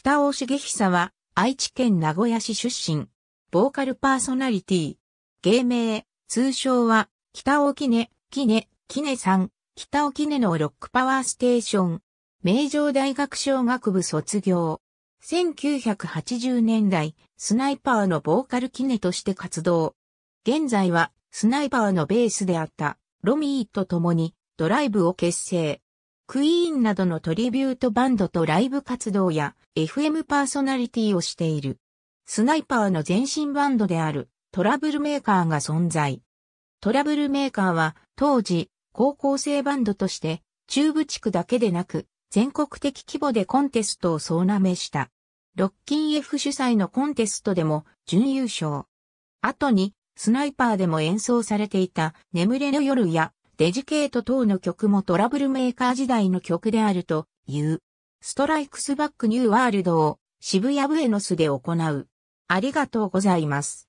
北尾茂久は愛知県名古屋市出身。ボーカルパーソナリティ。芸名、通称は北尾キネ、キネさん、北尾キネのロックパワーステーション。名城大学商学部卒業。1980年代、スナイパーのボーカルキネとして活動。現在はスナイパーのベースであったロミーと共にドライブを結成。クイーンなどのトリビュートバンドとライブ活動や FM パーソナリティをしている。スナイパーの前身バンドであるトラブルメーカーが存在。トラブルメーカーは当時高校生バンドとして中部地区だけでなく全国的規模でコンテストを総なめした。ロッキン F 主催のコンテストでも準優勝。後にスナイパーでも演奏されていた眠れぬ夜やDEDICATE等の曲もトラブルメーカー時代の曲であるという。STRIKES BACK NEW WORLDを渋谷ブエノスで行う。ありがとうございます。